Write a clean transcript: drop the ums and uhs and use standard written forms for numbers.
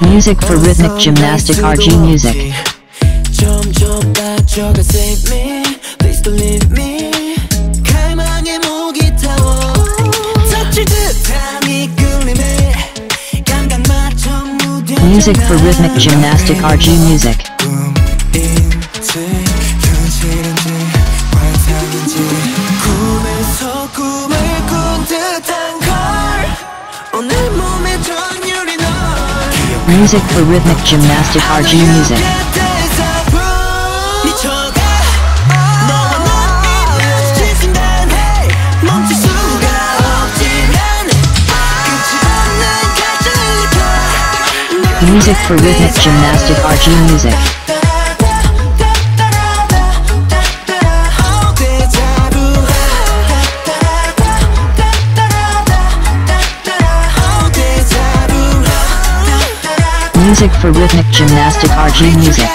Music for rhythmic gymnastic, RGmusic. Please believe me. 갈망의 목이 타워. 터질 듯한 이 끌림에 감각 맞춰 무뎌. Music for rhythmic gymnastic, RGmusic. 꿈에서 꿈을 꾼 듯한 걸 오늘 몸에 전율이 널. Music for rhythmic gymnastic, RGmusic. Music for rhythmic gymnastic, RGmusic. Music for rhythmic gymnastic, RGmusic.